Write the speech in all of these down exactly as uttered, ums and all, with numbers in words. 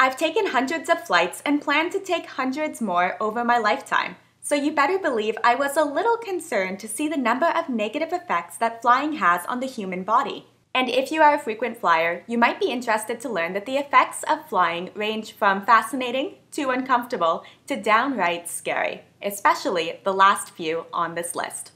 I've taken hundreds of flights and plan to take hundreds more over my lifetime, so you better believe I was a little concerned to see the number of negative effects that flying has on the human body. And if you are a frequent flyer, you might be interested to learn that the effects of flying range from fascinating to uncomfortable to downright scary, especially the last few on this list.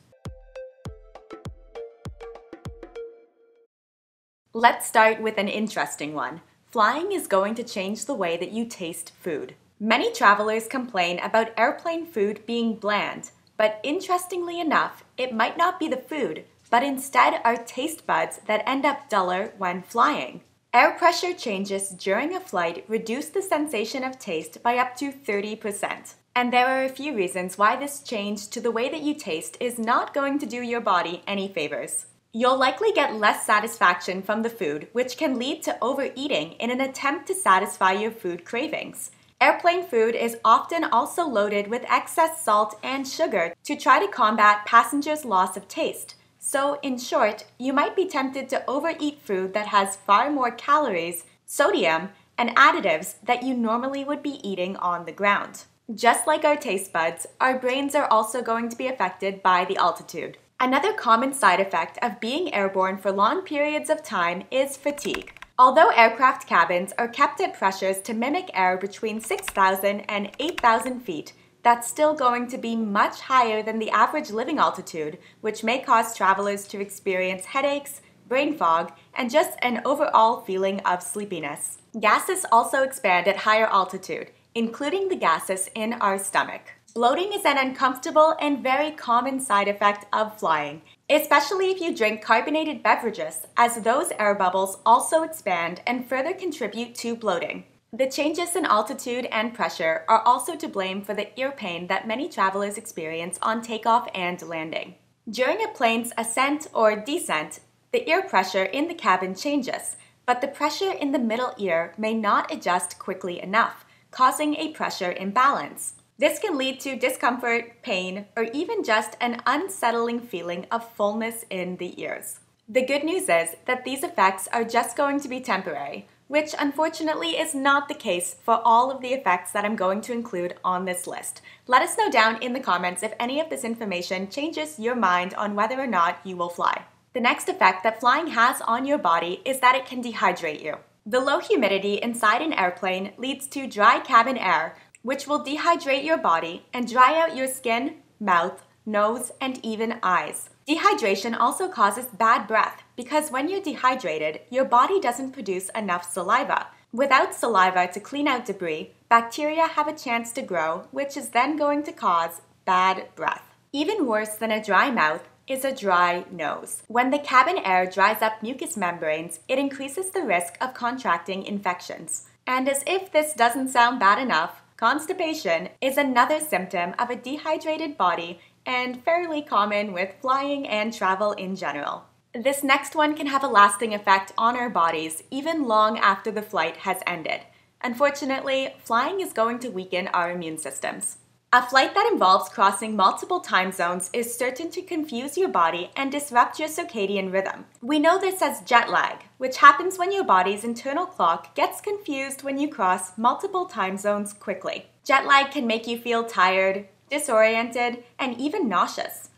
Let's start with an interesting one. Flying is going to change the way that you taste food. Many travelers complain about airplane food being bland, but interestingly enough, it might not be the food, but instead are taste buds that end up duller when flying. Air pressure changes during a flight reduce the sensation of taste by up to thirty percent. And there are a few reasons why this change to the way that you taste is not going to do your body any favors. You'll likely get less satisfaction from the food, which can lead to overeating in an attempt to satisfy your food cravings. Airplane food is often also loaded with excess salt and sugar to try to combat passengers' loss of taste. So, in short, you might be tempted to overeat food that has far more calories, sodium, and additives that you normally would be eating on the ground. Just like our taste buds, our brains are also going to be affected by the altitude. Another common side effect of being airborne for long periods of time is fatigue. Although aircraft cabins are kept at pressures to mimic air between six thousand and eight thousand feet, that's still going to be much higher than the average living altitude, which may cause travelers to experience headaches, brain fog, and just an overall feeling of sleepiness. Gases also expand at higher altitude, including the gases in our stomach. Bloating is an uncomfortable and very common side effect of flying, especially if you drink carbonated beverages, as those air bubbles also expand and further contribute to bloating. The changes in altitude and pressure are also to blame for the ear pain that many travelers experience on takeoff and landing. During a plane's ascent or descent, the ear pressure in the cabin changes, but the pressure in the middle ear may not adjust quickly enough, causing a pressure imbalance. This can lead to discomfort, pain, or even just an unsettling feeling of fullness in the ears. The good news is that these effects are just going to be temporary, which unfortunately is not the case for all of the effects that I'm going to include on this list. Let us know down in the comments if any of this information changes your mind on whether or not you will fly. The next effect that flying has on your body is that it can dehydrate you. The low humidity inside an airplane leads to dry cabin air, which will dehydrate your body and dry out your skin, mouth, nose, and even eyes. Dehydration also causes bad breath because when you're dehydrated, your body doesn't produce enough saliva. Without saliva to clean out debris, bacteria have a chance to grow, which is then going to cause bad breath. Even worse than a dry mouth is a dry nose. When the cabin air dries up mucous membranes, it increases the risk of contracting infections. And as if this doesn't sound bad enough, constipation is another symptom of a dehydrated body and fairly common with flying and travel in general. This next one can have a lasting effect on our bodies even long after the flight has ended. Unfortunately, flying is going to weaken our immune systems. A flight that involves crossing multiple time zones is certain to confuse your body and disrupt your circadian rhythm. We know this as jet lag, which happens when your body's internal clock gets confused when you cross multiple time zones quickly. Jet lag can make you feel tired, disoriented, and even nauseous.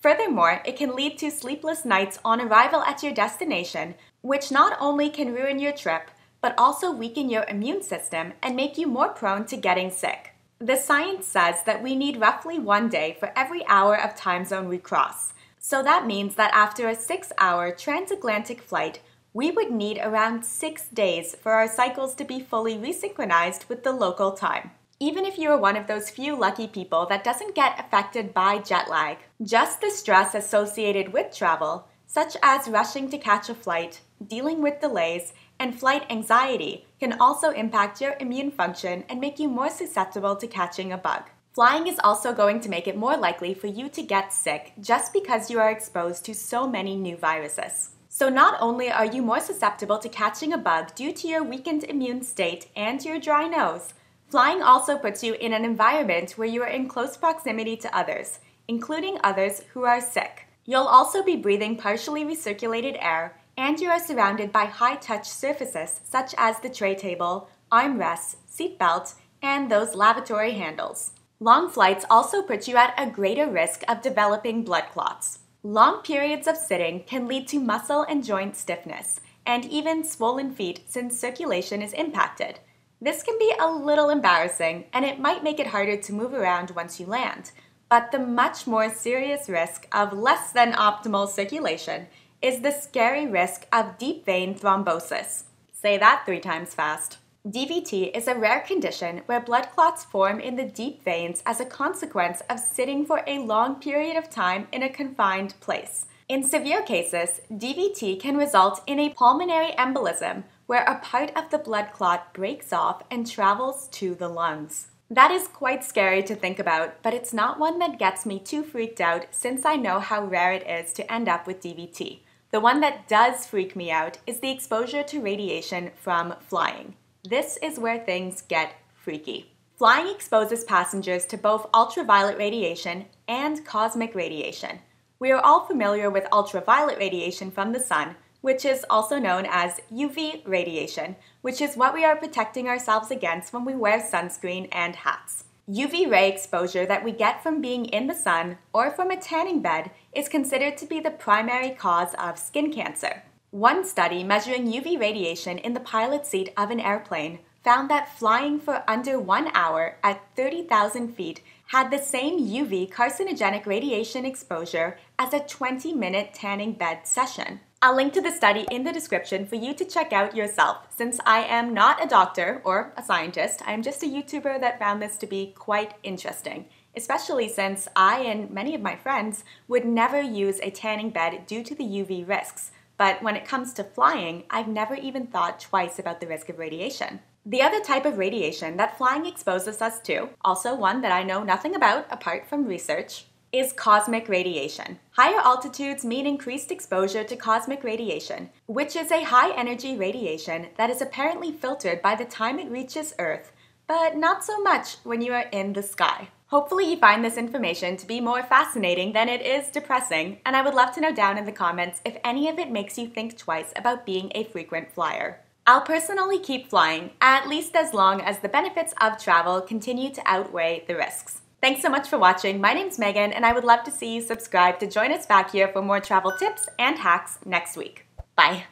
Furthermore, it can lead to sleepless nights on arrival at your destination, which not only can ruin your trip, but also weaken your immune system and make you more prone to getting sick. The science says that we need roughly one day for every hour of time zone we cross. So that means that after a six-hour transatlantic flight, we would need around six days for our cycles to be fully resynchronized with the local time. Even if you are one of those few lucky people that doesn't get affected by jet lag, just the stress associated with travel, such as rushing to catch a flight, dealing with delays, and flight anxiety, can also impact your immune function and make you more susceptible to catching a bug. Flying is also going to make it more likely for you to get sick just because you are exposed to so many new viruses. So not only are you more susceptible to catching a bug due to your weakened immune state and your dry nose, flying also puts you in an environment where you are in close proximity to others, including others who are sick. You'll also be breathing partially recirculated air, and you are surrounded by high-touch surfaces such as the tray table, armrests, seatbelts, and those lavatory handles. Long flights also put you at a greater risk of developing blood clots. Long periods of sitting can lead to muscle and joint stiffness, and even swollen feet since circulation is impacted. This can be a little embarrassing, and it might make it harder to move around once you land. But the much more serious risk of less than optimal circulation is the scary risk of deep vein thrombosis. Say that three times fast. D V T is a rare condition where blood clots form in the deep veins as a consequence of sitting for a long period of time in a confined place. In severe cases, D V T can result in a pulmonary embolism where a part of the blood clot breaks off and travels to the lungs. That is quite scary to think about, but it's not one that gets me too freaked out since I know how rare it is to end up with D V T. The one that does freak me out is the exposure to radiation from flying. This is where things get freaky. Flying exposes passengers to both ultraviolet radiation and cosmic radiation. We are all familiar with ultraviolet radiation from the sun, which is also known as U V radiation, which is what we are protecting ourselves against when we wear sunscreen and hats. U V ray exposure that we get from being in the sun or from a tanning bed is considered to be the primary cause of skin cancer. One study measuring U V radiation in the pilot seat of an airplane found that flying for under one hour at thirty thousand feet had the same U V carcinogenic radiation exposure as a twenty minute tanning bed session. I'll link to the study in the description for you to check out yourself. Since I am not a doctor or a scientist, I am just a YouTuber that found this to be quite interesting, especially since I and many of my friends would never use a tanning bed due to the U V risks. But when it comes to flying, I've never even thought twice about the risk of radiation. The other type of radiation that flying exposes us to, also one that I know nothing about apart from research, is cosmic radiation. Higher altitudes mean increased exposure to cosmic radiation, which is a high-energy radiation that is apparently filtered by the time it reaches Earth, but not so much when you are in the sky. Hopefully you find this information to be more fascinating than it is depressing, and I would love to know down in the comments if any of it makes you think twice about being a frequent flyer. I'll personally keep flying, at least as long as the benefits of travel continue to outweigh the risks. Thanks so much for watching. My name's Megan, and I would love to see you subscribe to join us back here for more travel tips and hacks next week. Bye.